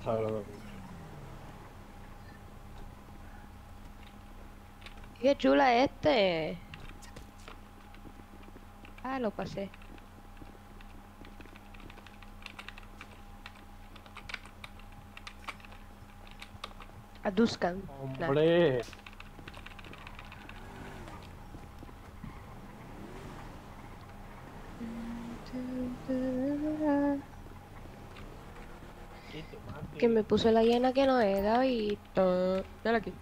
está grabado. Qué chula este. Ah, lo pasé. A Duskan. ¡Hombre! Nah. Que me puso la llena que no era y todo. Dale aquí.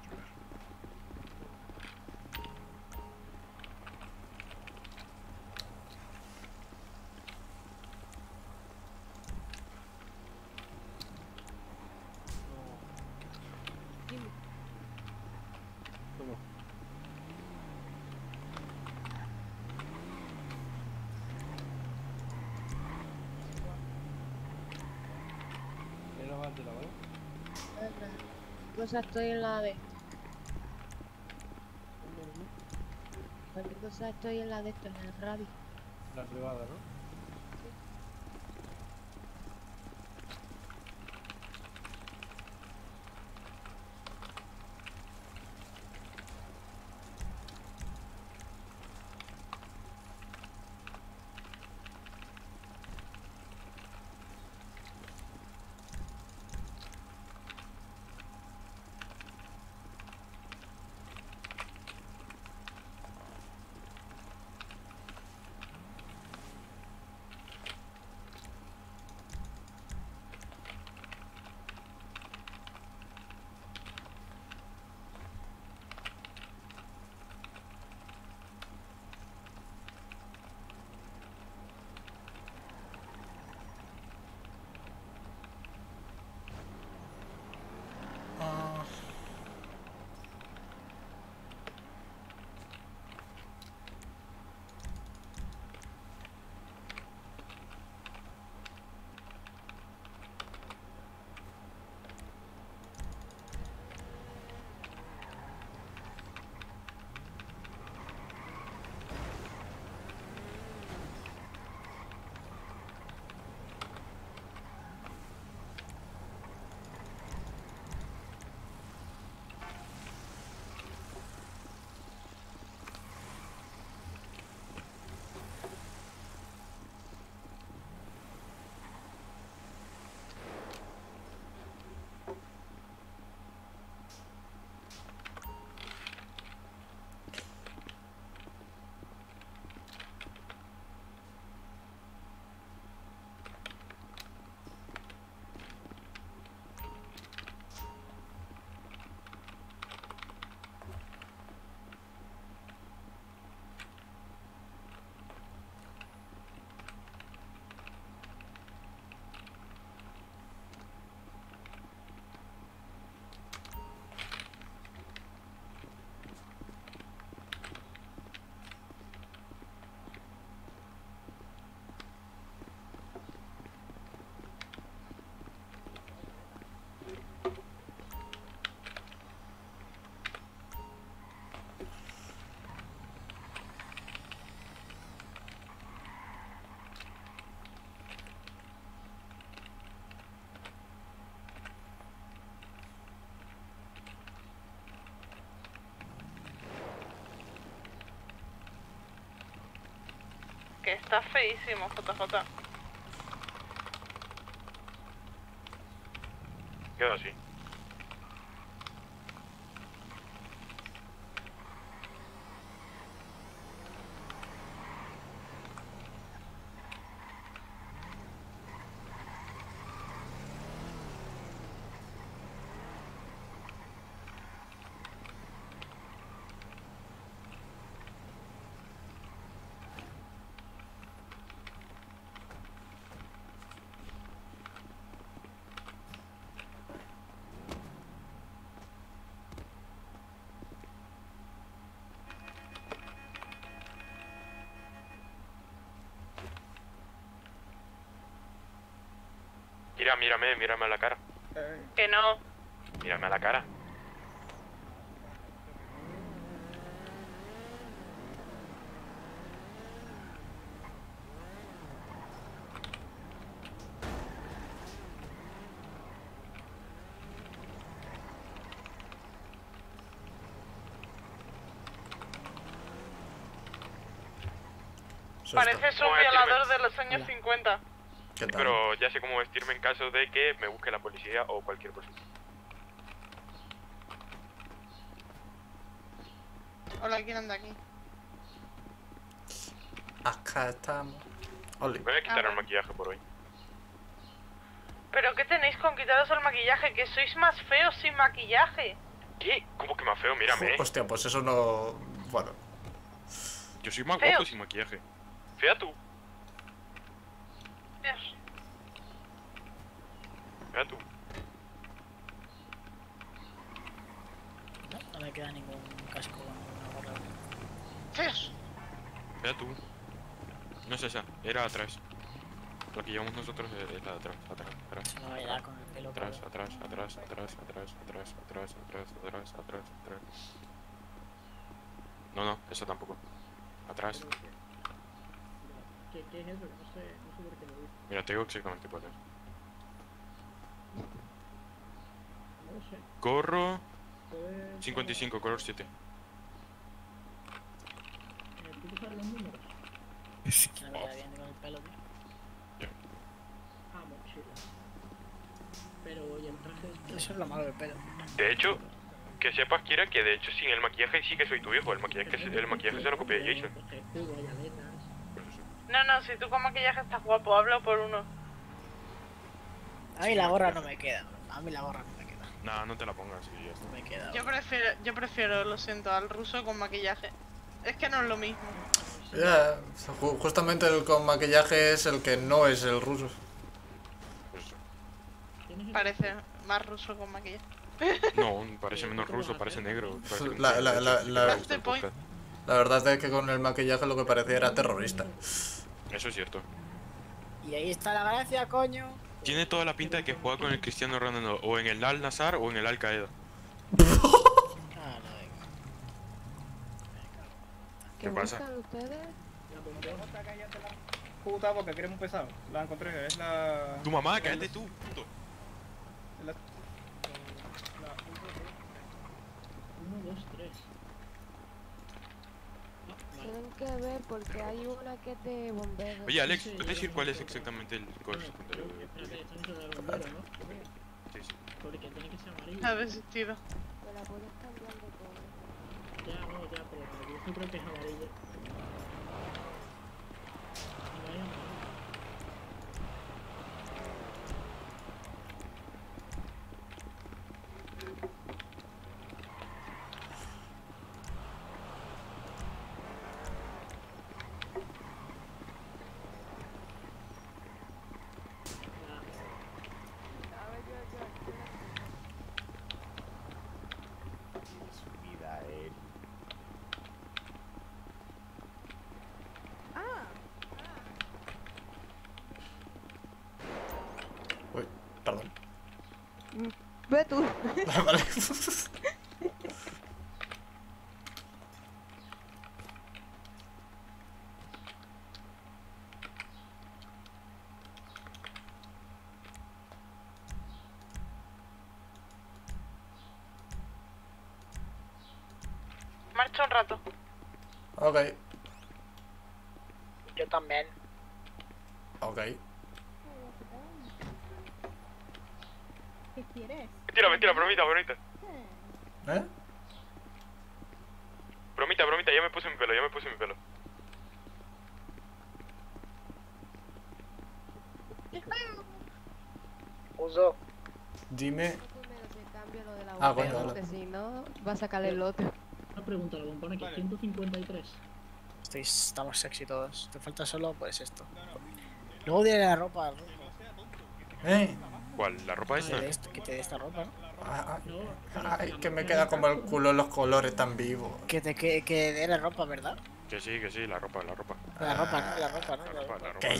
Cosa estoy en la D. Cualquier cosa estoy en la de esto, en el radio. La privada, ¿no? Que está feísimo, JJ. Quedó así. Mírame a la cara. Que no. Mírame a la cara. Pareces un violador de los años 50. Sí, pero ya sé cómo vestirme en caso de que me busque la policía o cualquier cosa. Hola, ¿quién anda aquí? Acá estamos. Ole. Me voy a quitar el maquillaje por hoy. ¿Pero qué tenéis con quitaros el maquillaje? Que sois más feos sin maquillaje. ¿Qué? ¿Cómo que más feo? Mírame. Hostia, pues eso no... Bueno. Yo soy más guapo sin maquillaje. Fea tú. Dios. Fea tú. No, no me queda ningún casco. Feos. Fea tú. No es esa, era atrás. Lo que llevamos nosotros es la de atrás, atrás. No me da con el pelo. Atrás. No, no, eso tampoco. Atrás. ¿Qué es eso? No sé por qué lo digo. Mira, te digo exactamente cuál es. No sé. Corro. 55, color 7. ¿Puedo usar los números? Sí. No me da bien con el pelo, tío. Pero oye, el traje eso es lo malo del pelo. De hecho, que sepas, Kira, que de hecho sin el maquillaje sí que soy tu hijo. El maquillaje se lo copié de Jason. No, no, si tú con maquillaje estás guapo, hablo por uno. A mí la gorra no me queda. No, no te la pongas si ya está. No me queda. Yo prefiero, lo siento, al ruso con maquillaje. Es que no es lo mismo. Ya, justamente el con maquillaje es el que no es el ruso. Parece más ruso con maquillaje. No, parece menos ruso, parece negro. La verdad es que con el maquillaje lo que parecía era terrorista. Eso es cierto. Y ahí está la gracia, coño. Tiene toda la pinta de que juega con el Cristiano Ronaldo, o en el Al-Nassr o en el Al-Qaeda. ¿Qué pasa? Puta boca, que eres muy pesado. La encontré, es la... Tu mamá, cállate tú, puto. La... 1, 2, 3. Tienen que ver porque hay una que es de bomberos. Oye, Alex, ¿puedes decir cuál es exactamente el color secundario? Sí. Porque tiene que ser amarillo. A ver, tío. Pero la bola está hablando con... Ya, pero yo creo que es amarillo. Ve tú. Vale. Marcha un rato. Ok. Yo también. Ok. ¿Qué quieres? Mentira, bromita. ¿Eh? Bromita, ya me puse mi pelo. Uso. Dime. Ah, bueno, porque si no, va a sacar el otro. Una pregunta, lo compone aquí, 153. Estamos sexy todos. Te falta solo, pues esto. Luego diré la ropa. ¿Eh? ¿Cuál? ¿La ropa esta? Que te dé esta ropa, ¿no? Ay, que me queda como el culo los colores tan vivos. Que dé la ropa, ¿verdad? Que sí, la ropa. La ropa, ¿no? Que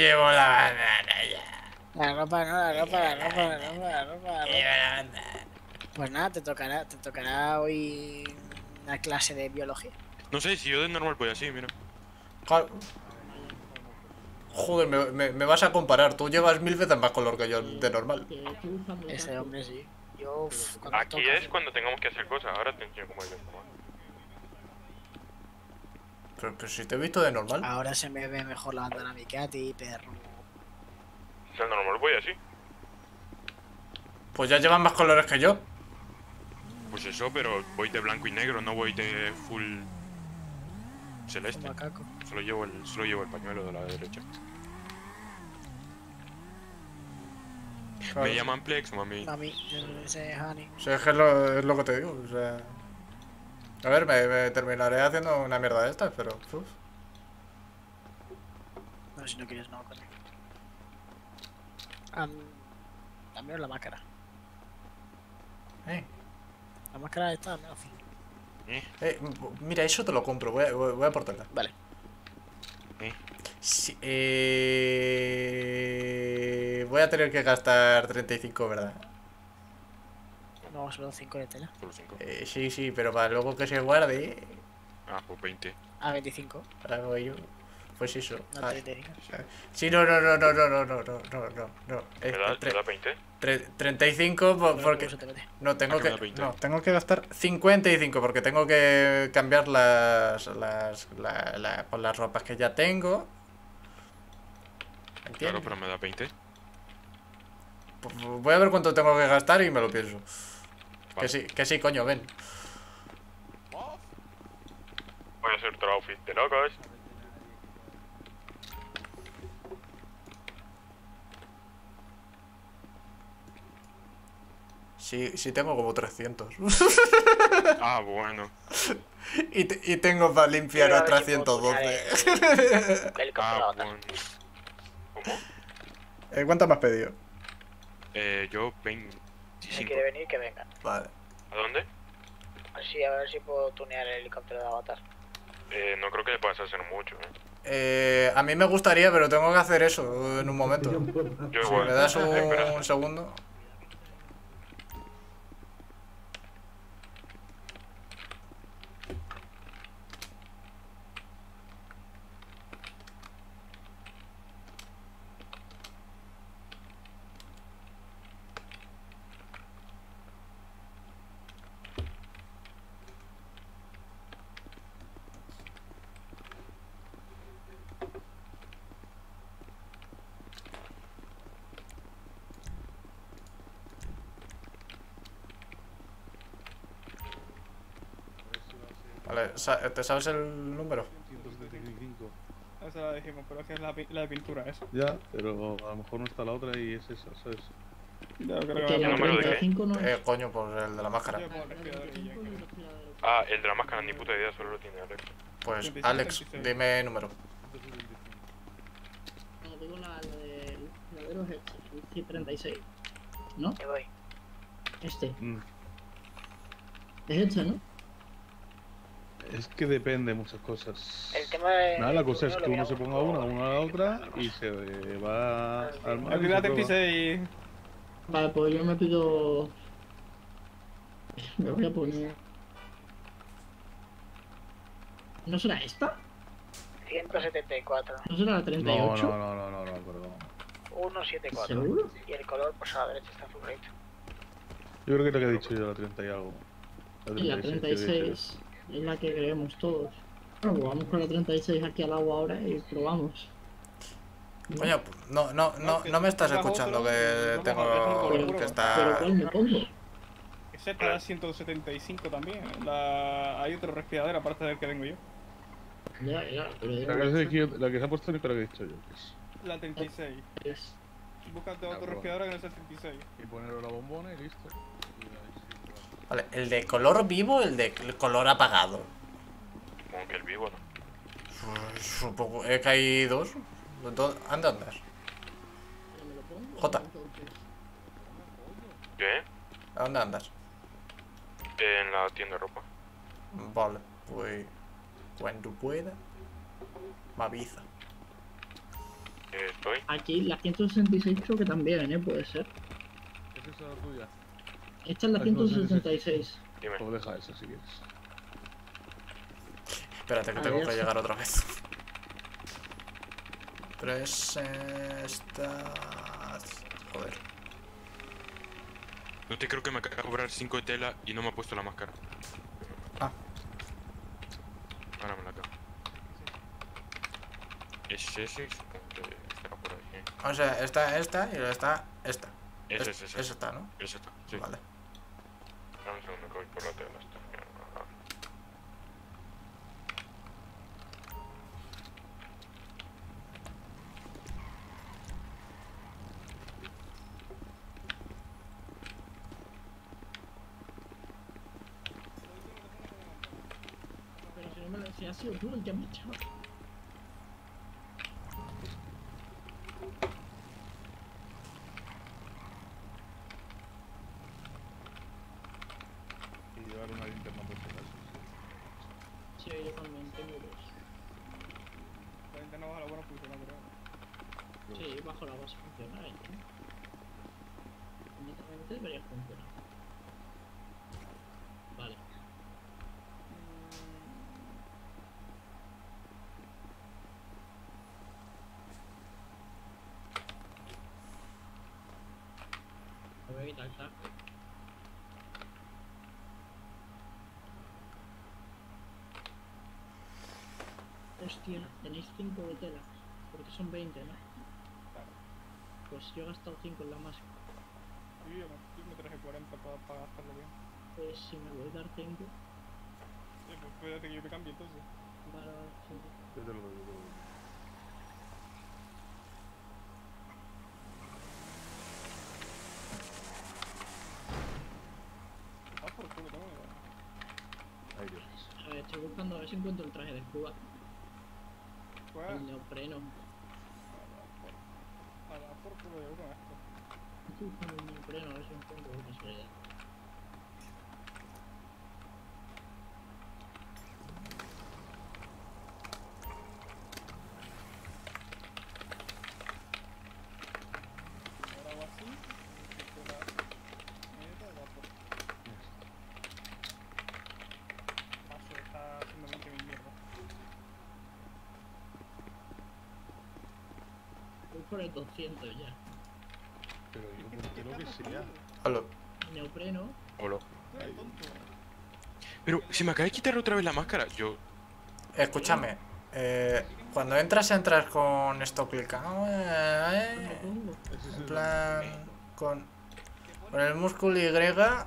llevo la bandana ya. La ropa. Que llevo la bandana. Pues nada, te tocará hoy una clase de biología. No sé, si yo de normal voy así, mira. Claro. Joder, me vas a comparar. Tú llevas 1000 veces más color que yo de normal. Ese hombre sí. Yo, aquí es cuando tengamos que hacer cosas. Ahora te enseño cómo hay que tomar. Pero si te he visto de normal. Ahora se me ve mejor la bandana mi Katy, perro. Si al normal voy así. Pues ya llevan más colores que yo. Pues eso, pero voy de blanco y negro, no voy de full celeste. Solo llevo el pañuelo de la derecha. Claro. Me llaman Plex, mami. Mami, ese es Honey. O sea, es lo que te digo, o sea... A ver, me terminaré haciendo una mierda de estas, pero... Uf. No, si no quieres, no, coño. También la máscara. La máscara está al menos fin. Mira, eso te lo compro, voy a aportarla. Vale. Sí, voy a tener que gastar 35, ¿verdad? No, solo 5 de tela. Solo 5. Sí, pero para luego que se guarde. Ah, pues 20. Ah, 25. Ahora voy yo. Pues eso. No, ah, sí, no. ¿Te da 20? 35 porque... No, tengo que gastar 55 porque tengo que cambiar las ropas que ya tengo. ¿Entiendes? Claro, pero me da 20. Pues voy a ver cuánto tengo que gastar y me lo pienso. Vale. Que sí, coño, ven. Voy a hacer otro outfit de locos. Sí, tengo como 300. Ah, bueno. Y tengo para limpiar a 312. Ah, bueno. ¿Cómo? ¿Cuánto me has pedido? Yo 25. Si quiere venir, que venga. Vale. ¿A dónde? Sí, a ver si puedo tunear el helicóptero de Avatar. No creo que le puedas hacer mucho, a mí me gustaría, pero tengo que hacer eso en un momento. Yo igual. Si me das un segundo... ¿Te sabes el número? 175. Esa la dijimos, pero es que es la de pintura esa. Ya, pero a lo mejor no está la otra y es esa, ¿sabes? Ya, creo que el número de qué. No es... coño, pues el de la máscara. Ah, el de la máscara, ni puta idea, solo lo tiene Alex. Pues 76, Alex, 76. Dime el número. No, digo la de los hechos, 36. ¿No? Te voy. Este. Es este, ¿no? Es que depende de muchas cosas. El tema de... Nada, la cosa es que uno se ponga una a la otra y se va al armar. Aquí la 36. Vale, pues yo me pido... Me voy a poner... ¿No será esta? 174. ¿No será la 38? No, perdón. 174. ¿Seguro? Y el color, pues a la derecha está favorito. Yo creo que es lo que he dicho yo, la 30 y algo. La 36. Es la que creemos todos. Bueno, pues vamos con la 36 aquí al agua ahora y probamos. Coño, no me estás escuchando que tengo que estar... ¿Pero cuál me pongo? Esa está a 175 también. Hay otro respirador aparte del que tengo yo. Ya, pero... La que se ha puesto es la que he dicho yo. La 36. Búscate otro respirador que no sea 36. Y ponerle la bombona y listo. Vale, el de color vivo, el de color apagado. Supongo que el vivo, ¿no? Supongo, es que hay dos. Anda. Jota. ¿Qué? ¿A dónde andas? En la tienda de ropa. Vale, pues cuando pueda, me avisa. Estoy. Aquí la 166 creo que también, puede ser. ¿Es esa la tuya? Esta es la 166. Dime. Pues deja eso si quieres. Espérate que tengo que llegar otra vez. Tres... Estas... Joder. No te creo que me acaba de cobrar 5 de tela y no me ha puesto la máscara. Ah. Ahora me la acabo. Ese supongo que estará por aquí. O sea, está esta y está esta. Esa está, ¿no? Esa está, sí. Vale. Dame un segundo que voy por la tela esta. Si ha sido tú el que me ha echado. Y llevar una linterna por si acaso. Sí, yo también tengo dos. La linterna bajo la buena funciona, ¿verdad? Sí, bajo la base funciona ahí, ¿eh? Inmediatamente debería funcionar. Vale. Hostia, tenéis 5 de tela, porque son 20, ¿no? Claro. Pues yo he gastado 5 en la máscara. Sí, yo me traje 40 para gastarlo bien. Pues si me voy a dar 5. Pues espérate que yo te cambie entonces. Vale, sí. Yo te lo doy, yo te lo doy. A ver, estoy buscando a ver si encuentro el traje de Cuba. ¿Cuál? El neopreno. A la por culo de uno esto. Estoy buscando el neopreno a ver si encuentro una casualidad. Por el 200 ya. Pero yo no creo que sea. Aló. Neopreno. Hola. Pero si me acabas de quitar otra vez la máscara, yo... Escúchame. Cuando entras con esto clicado. En plan... Con el músculo Y... Lo...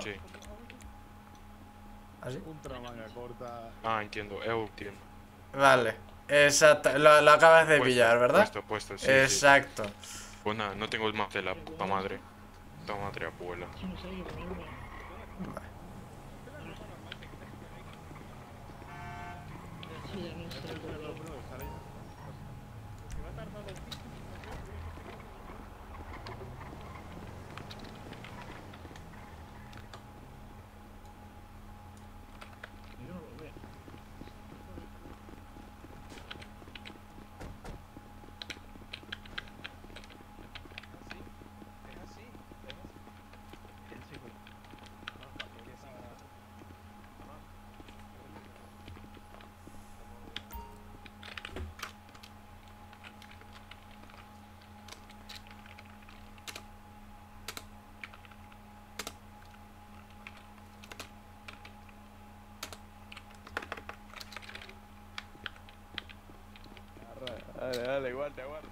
Sí. ¿Así? Ultra manga corta... Ah, entiendo. Entiendo. Vale. Exacto, lo acabas de pillar, ¿verdad? Puesto, sí. Exacto. Sí. Pues nada, no tengo más de la puta madre. Puta madre, abuela. Vale. Dale, igual te aguardo.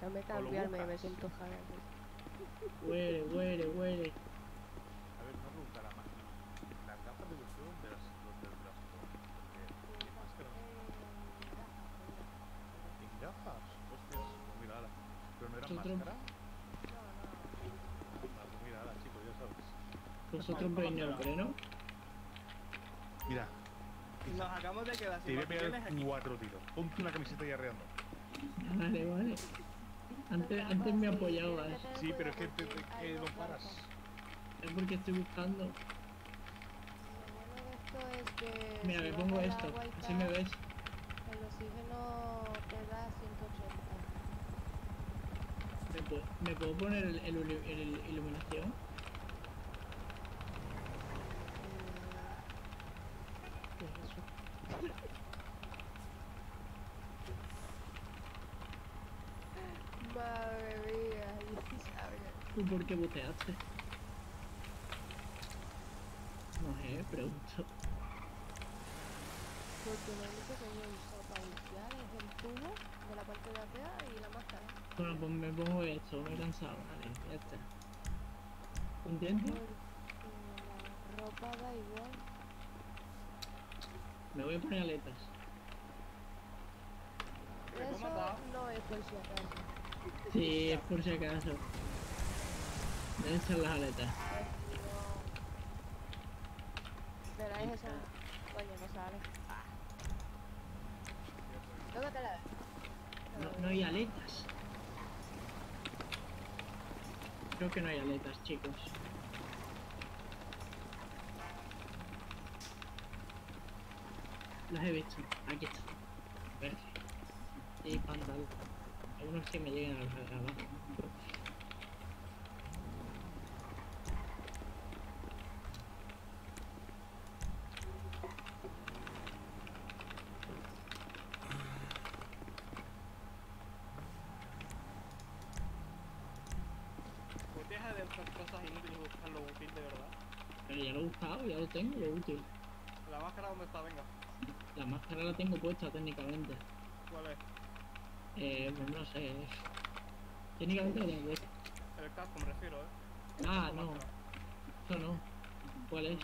Dame cambiarme, me siento jada. Huele. A ver, no pregunta la máquina. Las gafas de los dos de los brazos. Gafas, hostias, muy raras. Pero no eran máscaras. Muy raras, chicos, ya sabes. Nosotros venimos, ¿no? Mira. Nos acabamos de quedar sin bastones. Te voy a pegar 4 tiros. Ponte una camiseta y arreando. Vale. Antes me apoyabas. Sí, pero es que no paras. Es porque estoy buscando. Lo bueno de esto es que... Mira, me pongo esto. Así me ves. El oxígeno te da 180. ¿Me puedo poner el iluminación? ¿Qué es eso? ¿Tú por qué boteaste? No sé, pregunto. Porque lo único que yo he usado para limpiar es el tubo de la parte de atrás y la máscara. Bueno, pues me pongo esto, me he cansado, vale, ya está. ¿Contento? La ropa da igual. Me voy a poner aletas. Eso no es por si acaso. Sí, es por si acaso. Deben ser las aletas. Veráis esa. Coño, no sale. Tócate la vez. No hay aletas. Creo que no hay aletas, chicos. Las he visto. Aquí está. Verde. Y pantalón. Algunos que me llegan a abajo. Deja de usar cosas inútiles y buscar lo útil de verdad. Pero ya lo he buscado, ya lo tengo, lo útil. ¿La máscara dónde está? Venga. La máscara la tengo puesta técnicamente. ¿Cuál es? Pues no sé. Técnicamente la tengo puesta. El casco me refiero, Ah, no. Eso no. ¿Cuál es?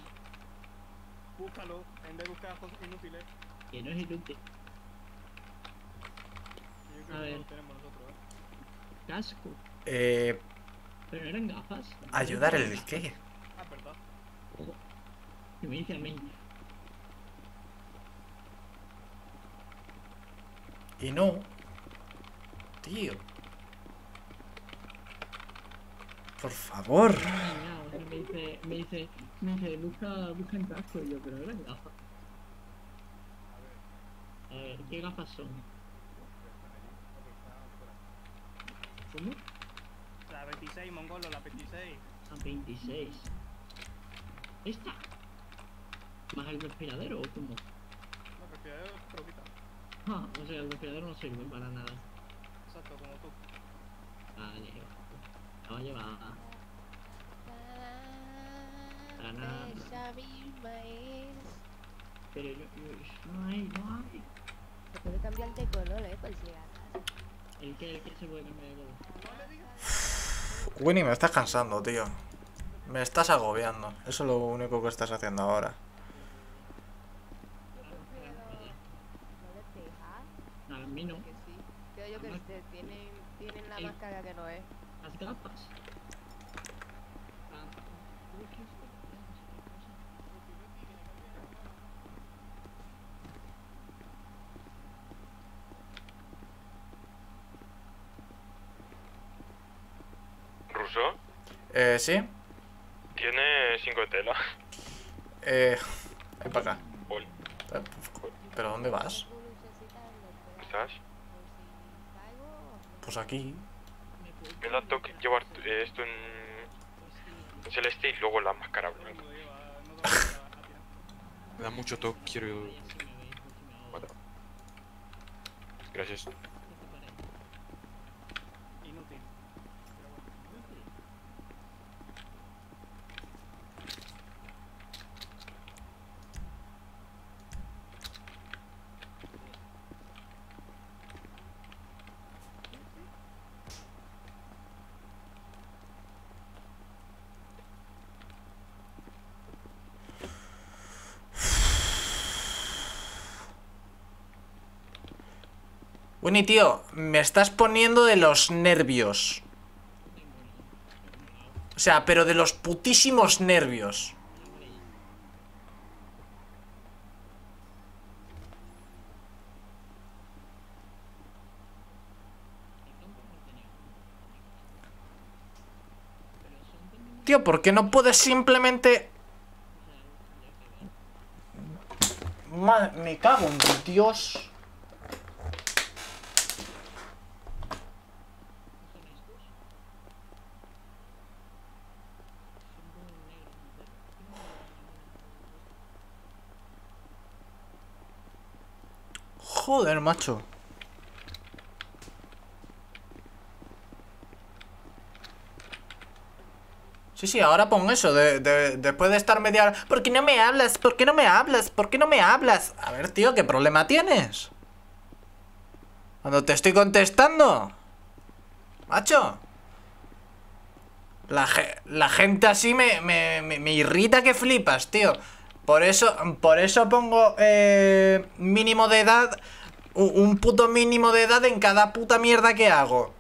Búscalo, en vez de buscar cosas inútiles. Que no es inútil. Yo creo que no lo tenemos nosotros, Casco. Pero no eran gafas. ¿Ayudar el qué? Ah, perdón. ¿Qué me dice a mí? Y no. Tío. Por favor. Me dice, busca en casco yo, pero eran gafas. A ver, ¿qué gafas son? ¿Cómo? La 26, mongolo, la 26. La 26. ¿Esta? ¿Más el respiradero o cómo? El respiradero es troquita. Ah, o sea, el respirador no sirve para nada. Exacto, como tú. Vale, la va a llevar. Para nada. Esa misma es. Pero yo no hay. Se puede cambiar de color, por si ganas. ¿El qué se puede cambiar de color? No le digas. Winnie, me estás cansando, tío. Me estás agobiando. Eso es lo único que estás haciendo ahora. A mí no. Creo yo que tienen la máscara que no es. Las gafas. Sí. Tiene 5 de tela. Ven para acá. ¿Pero dónde vas? ¿Estás? Pues aquí. Me da toque llevar esto en celeste y luego la máscara blanca. Me da mucho toque, quiero... Bueno. Gracias. Winnie, tío, me estás poniendo de los nervios. O sea, pero de los putísimos nervios. Tío, ¿por qué no puedes simplemente...? Madre, me cago en Dios. Joder, macho. Sí, sí, ahora pon eso, después de estar media hora... ¿Por qué no me hablas? ¿Por qué no me hablas? ¿Por qué no me hablas? A ver, tío, ¿qué problema tienes? Cuando te estoy contestando. Macho. La gente así me irrita que flipas, tío. Por eso pongo mínimo de edad, un puto mínimo de edad en cada puta mierda que hago.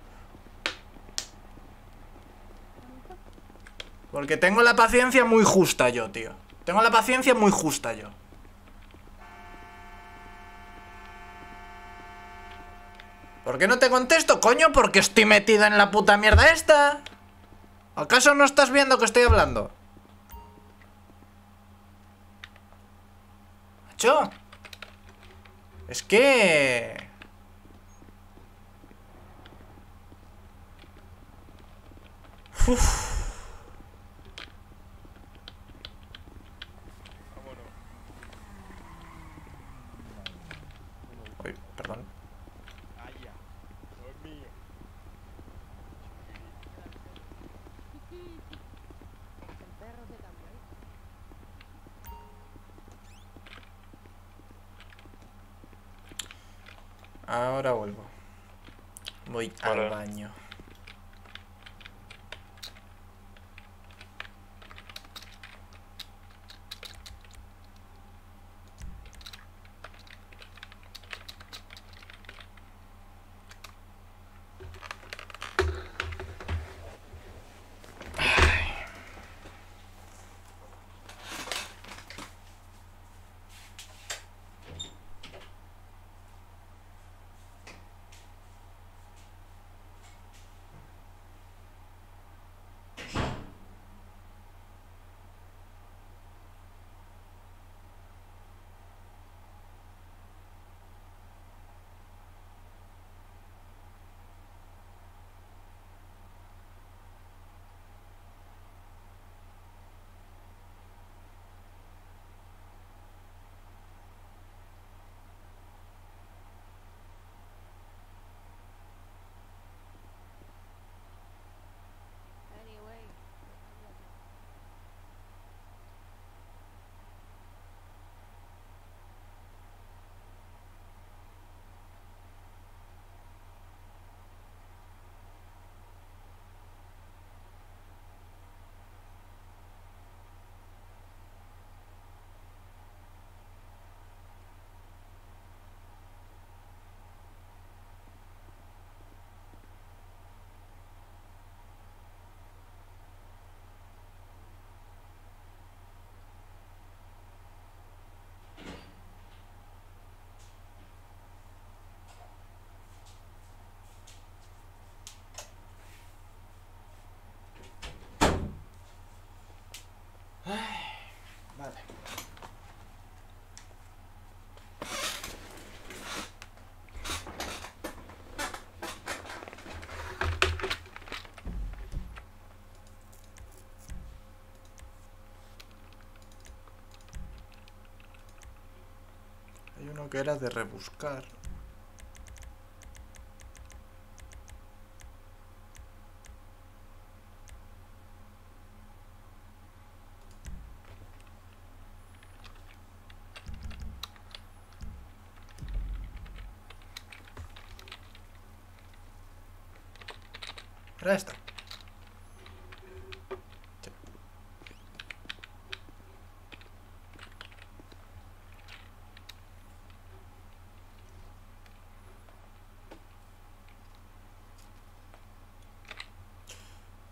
Porque tengo la paciencia muy justa yo, tío. Tengo la paciencia muy justa yo. ¿Por qué no te contesto, coño? Porque estoy metida en la puta mierda esta. ¿Acaso no estás viendo que estoy hablando? Macho. Es que... Uf. Uy, perdón. Ahora vuelvo. Voy al baño. Hay uno que era de rebuscar. Era esta. Sí.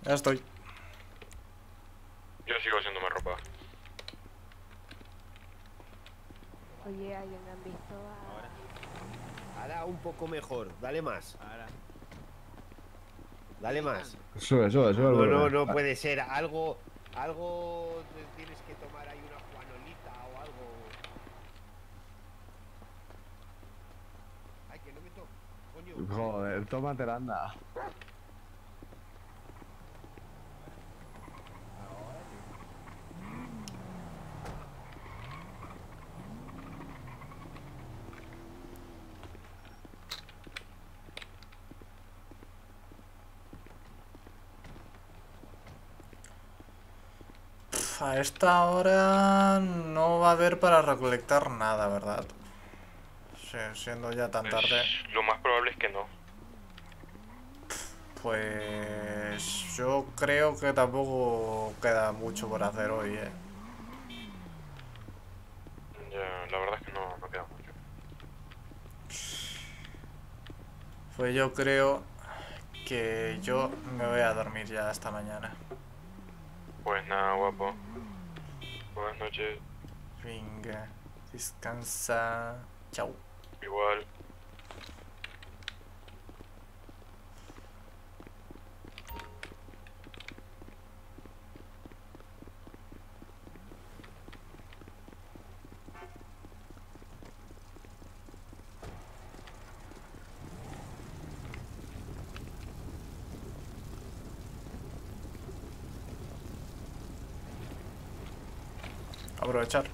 Ya estoy. Yo sigo haciéndome ropa. Oye, ¿alguien han visto a...? Ahora un poco mejor, dale más. Ahora. Dale más. Sube. No puede ser. Algo tienes que tomar ahí, una juanolita o algo. Ay, que no me toco. Coño. Joder, tómate la anda. A esta hora no va a haber para recolectar nada, ¿verdad? Sí, siendo ya tan tarde. Lo más probable es que no. Pues yo creo que tampoco queda mucho por hacer hoy, ¿eh? Ya, la verdad es que no queda mucho. Pues yo creo que yo me voy a dormir ya hasta mañana. Pues nada, guapo. Buenas noches. Venga, descansa. Chao. Igual. Aprovechar.